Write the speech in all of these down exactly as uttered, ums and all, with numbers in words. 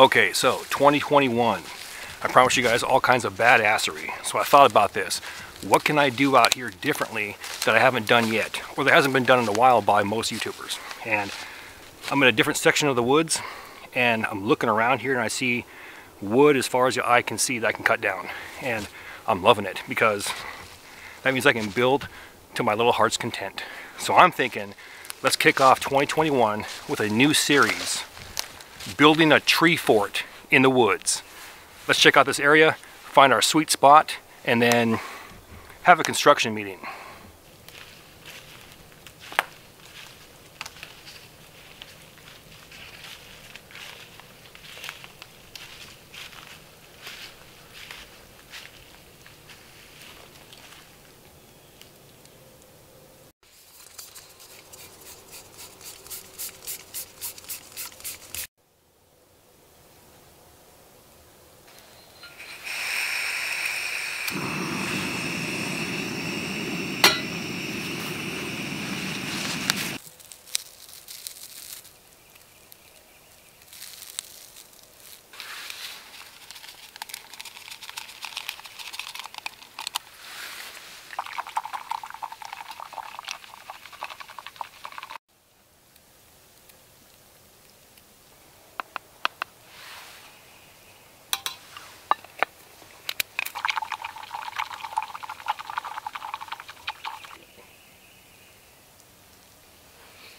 Okay, so twenty twenty-one. I promise you guys all kinds of badassery. So I thought about this. What can I do out here differently that I haven't done yet, or that hasn't been done in a while by most YouTubers? And I'm in a different section of the woods, and I'm looking around here and I see wood as far as the eye can see that I can cut down. And I'm loving it, because that means I can build to my little heart's content. So I'm thinking, let's kick off twenty twenty-one with a new series, building a tree fort in the woods. Let's check out this area, find our sweet spot, and then have a construction meeting.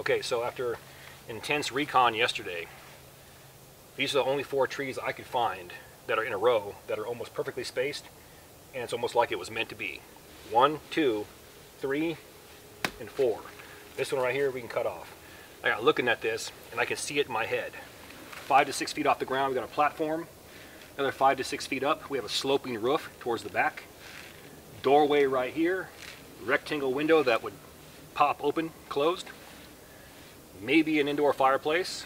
Okay, so after intense recon yesterday, these are the only four trees I could find that are in a row that are almost perfectly spaced, and it's almost like it was meant to be. One, two, three, and four. This one right here we can cut off. I got looking at this, and I can see it in my head. Five to six feet off the ground, we got a platform. Another five to six feet up, we have a sloping roof towards the back. Doorway right here, rectangle window that would pop open, closed. Maybe an indoor fireplace.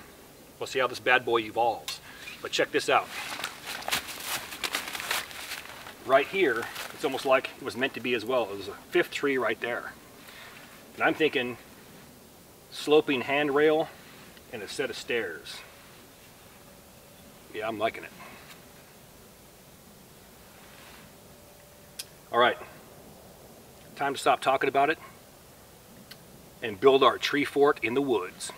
We'll see how this bad boy evolves. But check this out. Right here, it's almost like it was meant to be as well. There's a fifth tree right there. And I'm thinking sloping handrail and a set of stairs. Yeah, I'm liking it. All right, time to stop talking about it and build our tree fort in the woods.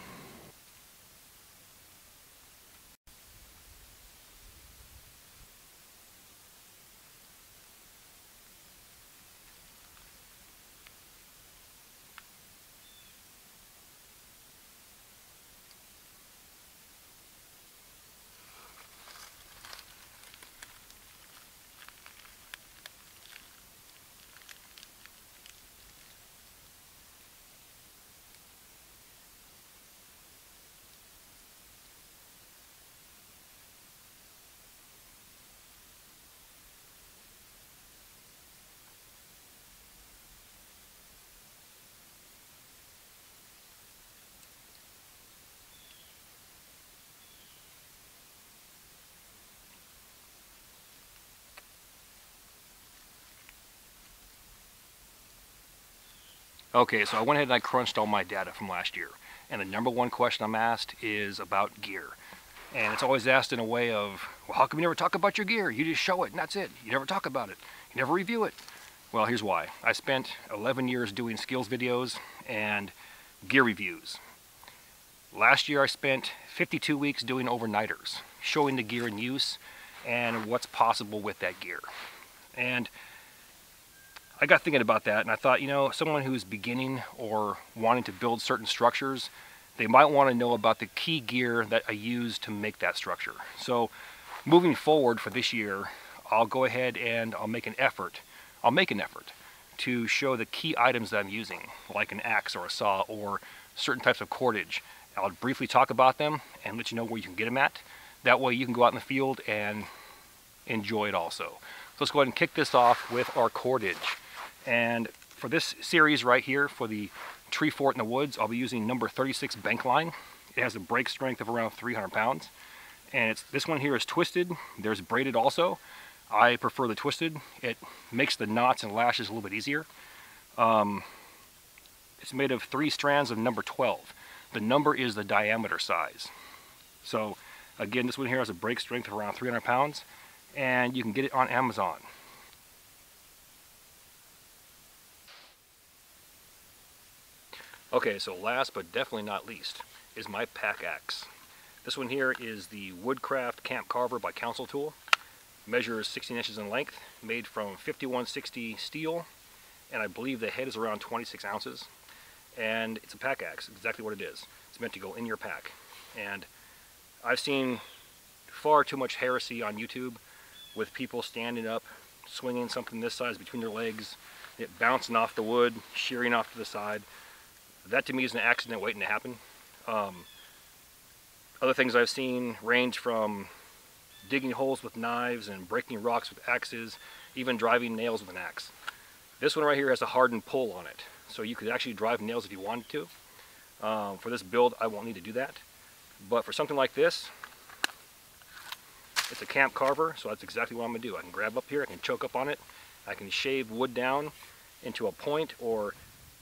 Okay, so I went ahead and I crunched all my data from last year. And the number one question I'm asked is about gear. And it's always asked in a way of, well, how come you never talk about your gear? You just show it and that's it. You never talk about it. You never review it. Well, here's why. I spent eleven years doing skills videos and gear reviews. Last year I spent fifty-two weeks doing overnighters, showing the gear in use and what's possible with that gear. And I got thinking about that, and I thought, you know, someone who's beginning or wanting to build certain structures, they might want to know about the key gear that I use to make that structure. So moving forward for this year, I'll go ahead and I'll make an effort. I'll make an effort to show the key items that I'm using, like an axe or a saw or certain types of cordage. I'll briefly talk about them and let you know where you can get them at. That way you can go out in the field and enjoy it also. So let's go ahead and kick this off with our cordage. And for this series right here, for the tree fort in the woods, I'll be using number thirty-six bank line. It has a break strength of around three hundred pounds. And it's, this one here is twisted. There's braided also. I prefer the twisted. It makes the knots and lashes a little bit easier. Um, it's made of three strands of number twelve. The number is the diameter size. So Again, this one here has a break strength of around three hundred pounds, and you can get it on Amazon. Okay, so last but definitely not least is my pack axe. This one here is the Woodcraft Camp Carver by Council Tool. Measures sixteen inches in length, made from fifty-one sixty steel, and I believe the head is around twenty-six ounces. And it's a pack axe, exactly what it is. It's meant to go in your pack. And I've seen far too much heresy on YouTube with people standing up, swinging something this size between their legs, it bouncing off the wood, shearing off to the side. That to me is an accident waiting to happen. Um, other things I've seen range from digging holes with knives and breaking rocks with axes, even driving nails with an axe. This one right here has a hardened pull on it, so you could actually drive nails if you wanted to. Um, for this build, I won't need to do that. But for something like this, it's a Camp Carver, so that's exactly what I'm gonna do. I can grab up here, I can choke up on it, I can shave wood down into a point, or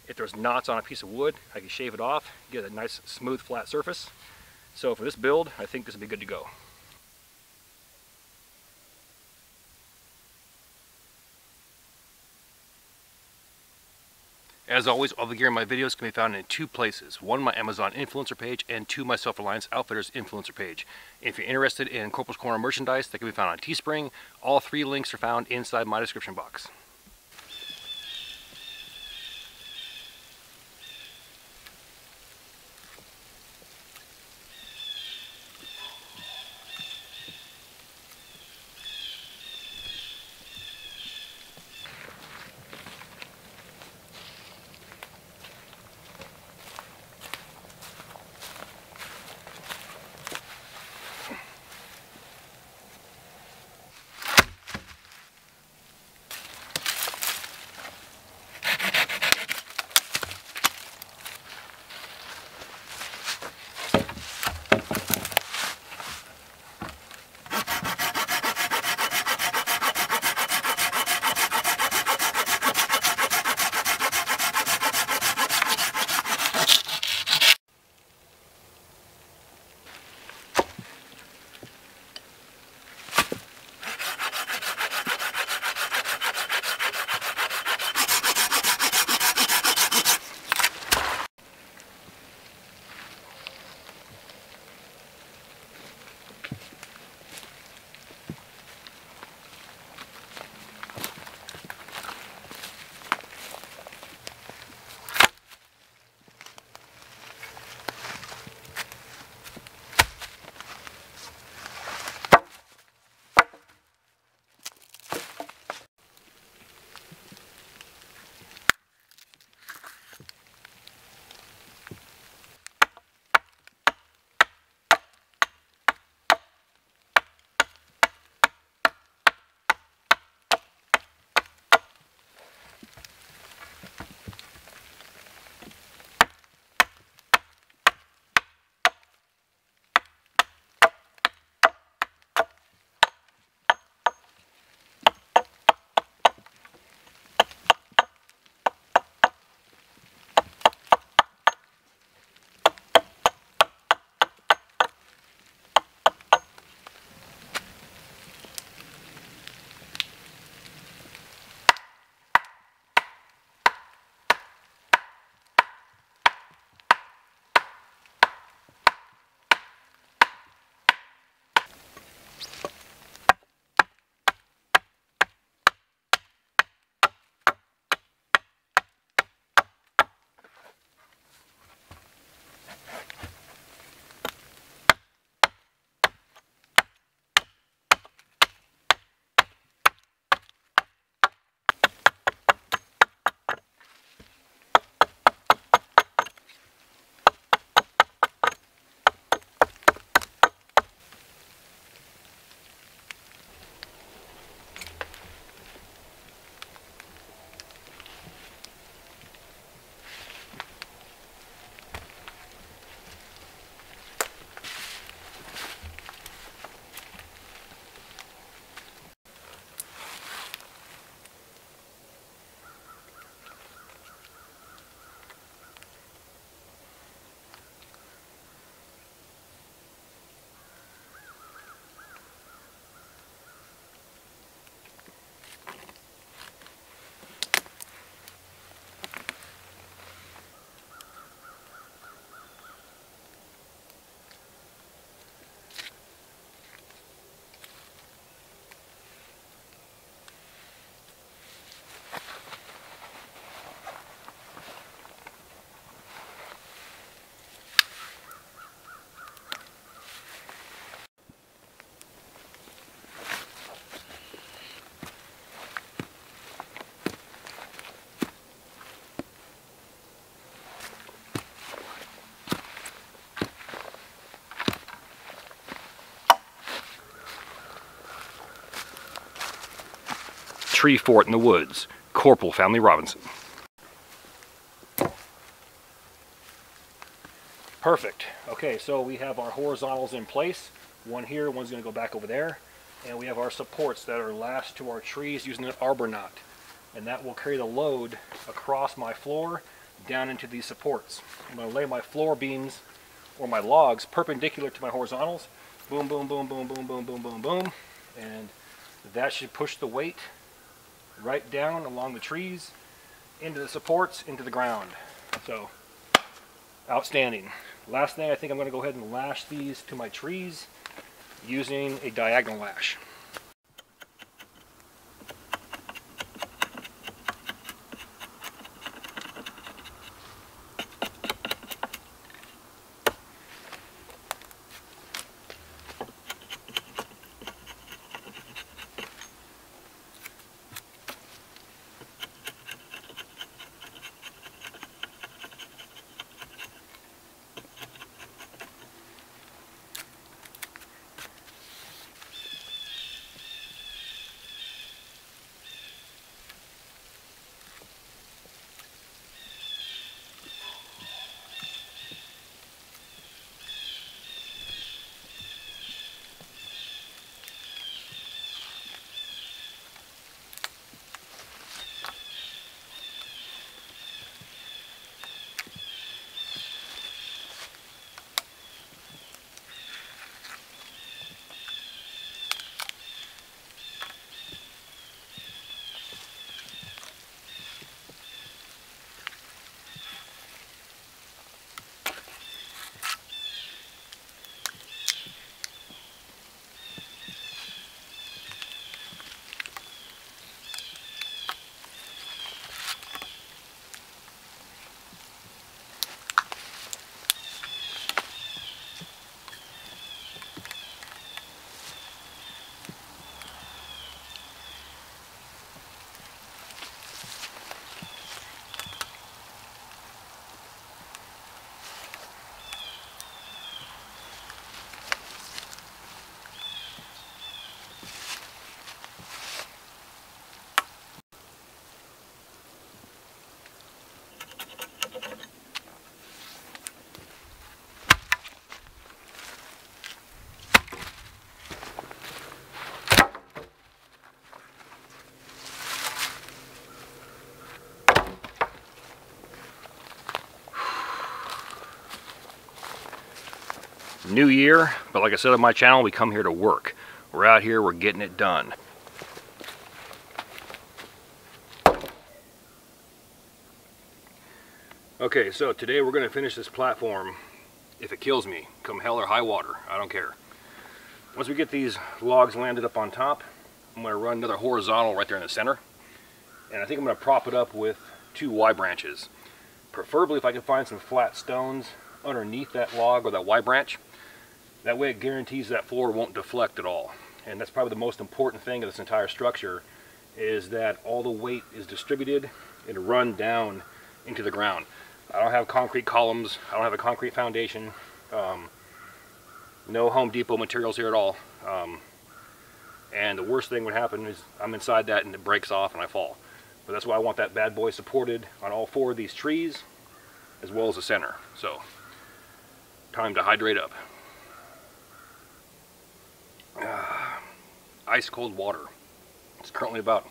if there's knots on a piece of wood, I can shave it off, get a nice smooth flat surface. So for this build, I think this would be good to go. As always, all the gear in my videos can be found in two places. One, my Amazon influencer page, and two, my Self-Reliance Outfitters influencer page. If you're interested in Corporal's Corner merchandise, that can be found on Teespring. All three links are found inside my description box. tree fort in the woods. Corporal Family Robinson. Perfect. Okay, so we have our horizontals in place. One here, one's going to go back over there. And we have our supports that are lashed to our trees using an arbor knot. And that will carry the load across my floor down into these supports. I'm going to lay my floor beams or my logs perpendicular to my horizontals. Boom, boom, boom, boom, boom, boom, boom, boom, boom. And that should push the weight right down along the trees, into the supports, into the ground. So, outstanding. Last thing, I think I'm going to go ahead and lash these to my trees using a diagonal lash. New year, but like I said on my channel, we come here to work. We're out here, we're getting it done. Okay, so today we're gonna finish this platform. If it kills me, come hell or high water, I don't care. Once we get these logs landed up on top, I'm gonna run another horizontal right there in the center. And I think I'm gonna prop it up with two Y branches. Preferably if I can find some flat stones underneath that log or that Y branch. That way it guarantees that floor won't deflect at all. And that's probably the most important thing of this entire structure, is that all the weight is distributed and run down into the ground. I don't have concrete columns. I don't have a concrete foundation. Um, no Home Depot materials here at all. Um, and the worst thing would happen is I'm inside that and it breaks off and I fall. But that's why I want that bad boy supported on all four of these trees as well as the center. So, time to hydrate up. Uh, ice cold water. It's currently about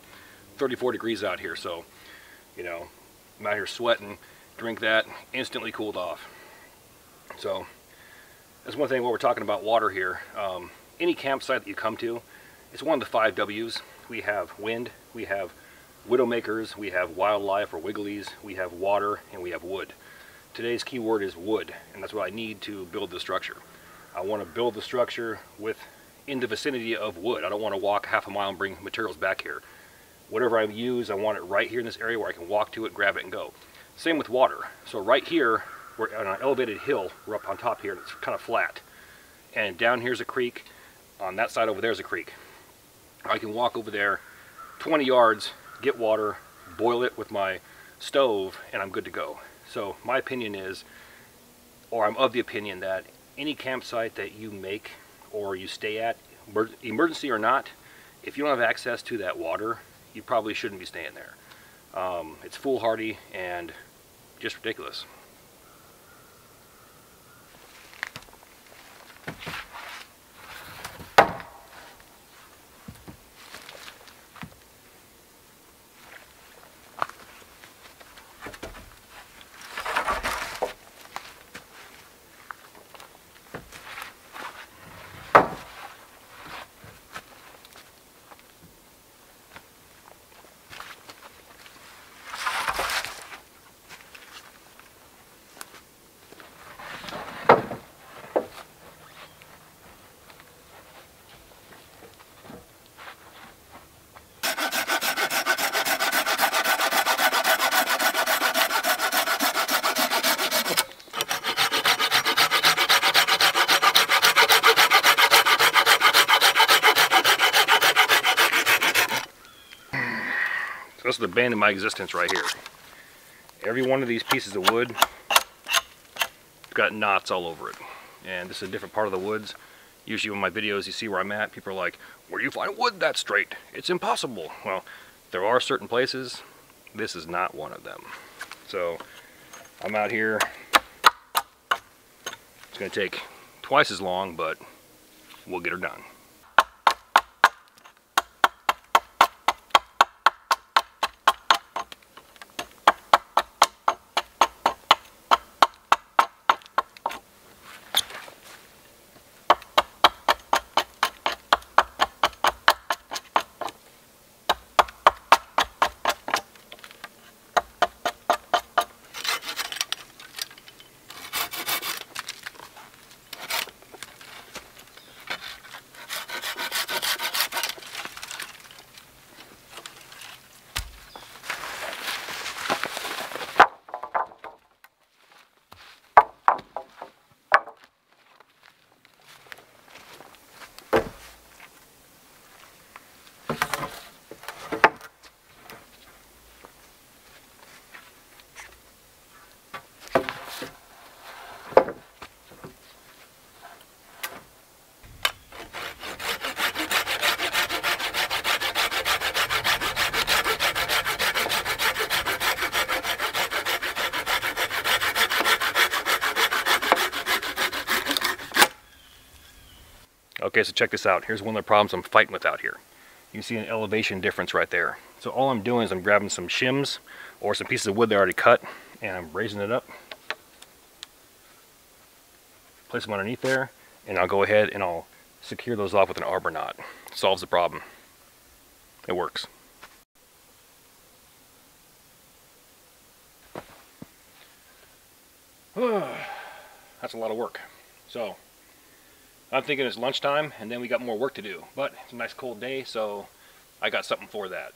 thirty-four degrees out here, so you know, I'm out here sweating, drink that, instantly cooled off. So that's one thing while we're talking about water here. Um, any campsite that you come to, it's one of the five W's. We have wind, we have widowmakers, we have wildlife or wigglies, we have water, and we have wood. Today's key word is wood, and that's what I need to build the structure. I want to build the structure with in the vicinity of wood. I don't want to walk half a mile and bring materials back here. Whatever I use, I want it right here in this area where I can walk to it, grab it, and go. Same with water. So right here, we're on an elevated hill. We're up on top here, and it's kind of flat. And down here's a creek. On that side over there is a creek. I can walk over there twenty yards, get water, boil it with my stove, and I'm good to go. So my opinion is, or I'm of the opinion that any campsite that you make or you stay at, emergency or not, if you don't have access to that water, you probably shouldn't be staying there. Um, it's foolhardy and just ridiculous. This is the bane of my existence right here. Every one of these pieces of wood got knots all over it. And this is a different part of the woods. Usually when my videos, you see where I'm at, people are like, where do you find wood that straight? It's impossible. Well, there are certain places. This is not one of them. So I'm out here. It's gonna take twice as long, but we'll get her done. Okay, so check this out. Here's one of the problems I'm fighting with out here. You see an elevation difference right there. So all I'm doing is I'm grabbing some shims or some pieces of wood they already cut, and I'm raising it up, place them underneath there, and I'll go ahead and I'll secure those off with an arbor knot. Solves the problem. It works. That's a lot of work. So I'm thinking it's lunchtime, and then we got more work to do, but it's a nice cold day, so I got something for that.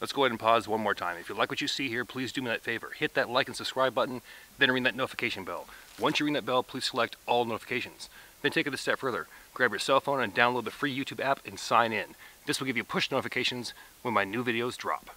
Let's go ahead and pause one more time. If you like what you see here, please do me that favor. Hit that like and subscribe button, then ring that notification bell. Once you ring that bell, please select all notifications. Then take it a step further. Grab your cell phone and download the free YouTube app and sign in. This will give you push notifications when my new videos drop.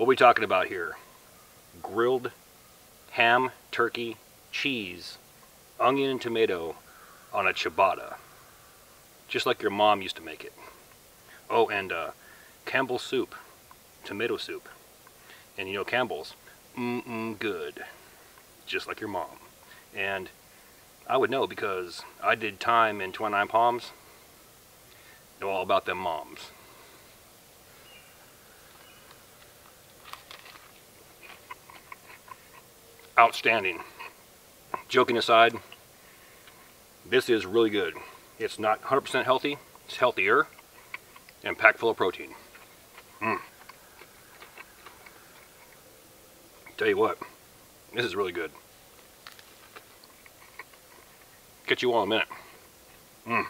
What are we talking about here? Grilled ham, turkey, cheese, onion and tomato on a ciabatta. Just like your mom used to make it. Oh, and uh, Campbell's soup. Tomato soup. And you know Campbell's. Mm-mm good. Just like your mom. And I would know because I did time in twenty-nine Palms. Know all about them moms. Outstanding. Joking aside, this is really good. It's not one hundred percent healthy, it's healthier and packed full of protein. Mm. Tell you what, this is really good. Get you all in a minute. Mm.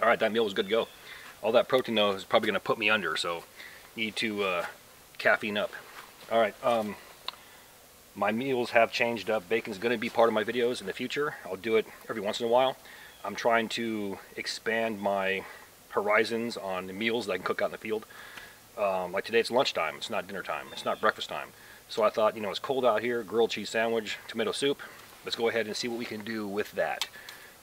All right, that meal was good to go. All that protein though is probably gonna put me under, so need to uh, caffeine up. All right, um, my meals have changed up. Bacon's gonna be part of my videos in the future. I'll do it every once in a while. I'm trying to expand my horizons on the meals that I can cook out in the field. Um, like today it's lunchtime, it's not dinner time, it's not breakfast time. So I thought, you know, it's cold out here, grilled cheese sandwich, tomato soup. Let's go ahead and see what we can do with that.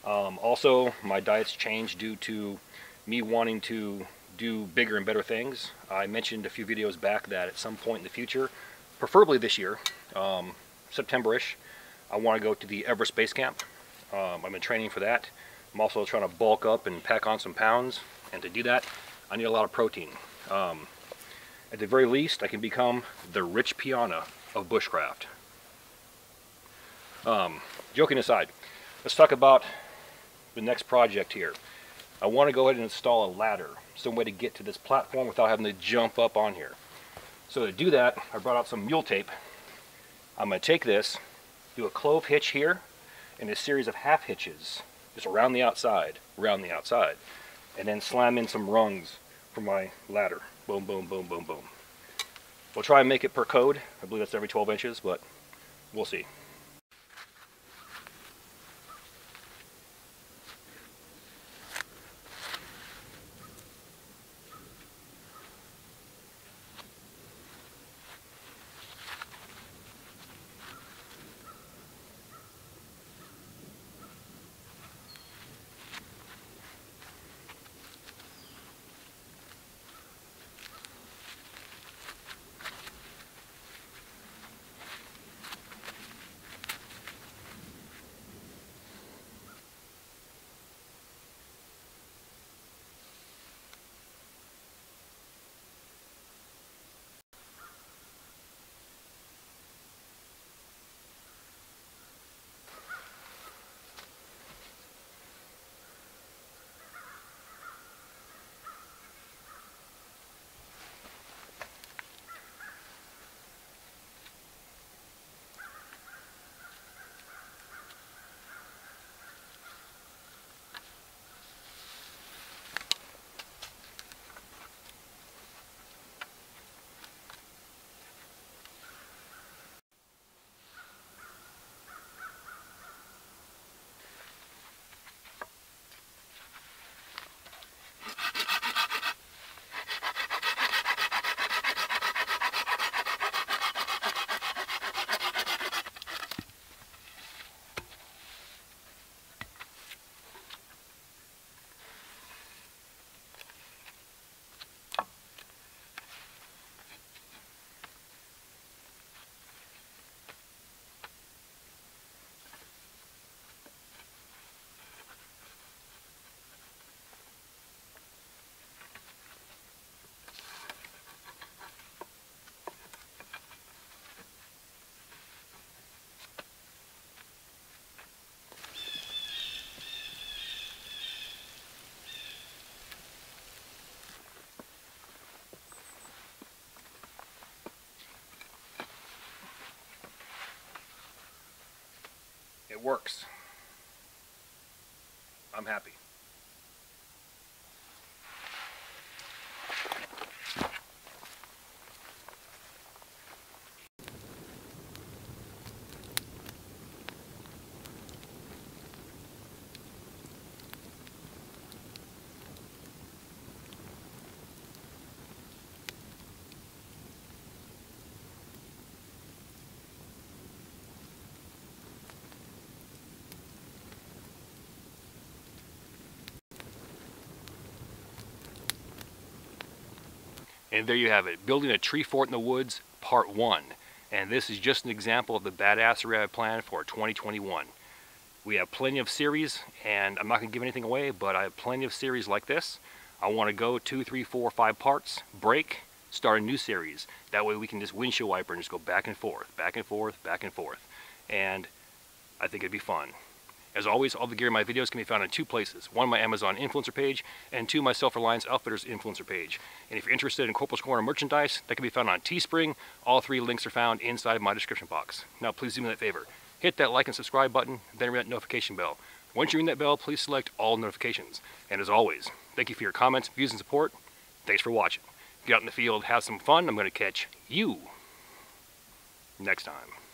Um, also, my diet's changed due to me wanting to do bigger and better things. I mentioned a few videos back that at some point in the future, preferably this year, um, September-ish, I want to go to the Everest base camp. Um, I've been training for that. I'm also trying to bulk up and pack on some pounds, and to do that, I need a lot of protein. Um, at the very least, I can become the Rich Piana of bushcraft. Um, joking aside, let's talk about the next project here. I want to go ahead and install a ladder, some way to get to this platform without having to jump up on here. So to do that, I brought out some mule tape. I'm going to take this, do a clove hitch here, and a series of half hitches, just around the outside, around the outside, and then slam in some rungs for my ladder. Boom, boom, boom, boom, boom. We'll try and make it per code. I believe that's every twelve inches, but we'll see. It works. I'm happy. And there you have it, building a tree fort in the woods, part one. And this is just an example of the badassery I planned for twenty twenty-one. We have plenty of series, and I'm not gonna give anything away, but I have plenty of series like this. I wanna go two, three, four, five parts, break, start a new series. That way we can just windshield wiper and just go back and forth, back and forth, back and forth. And I think it'd be fun. As always, all the gear in my videos can be found in two places. One, my Amazon influencer page, and two, my Self-Reliance Outfitters influencer page. And if you're interested in Corporal's Corner merchandise, that can be found on Teespring. All three links are found inside my description box. Now please do me that favor. Hit that like and subscribe button, then ring that notification bell. Once you ring that bell, please select all notifications. And as always, thank you for your comments, views, and support. Thanks for watching. Get out in the field, have some fun. I'm gonna catch you next time.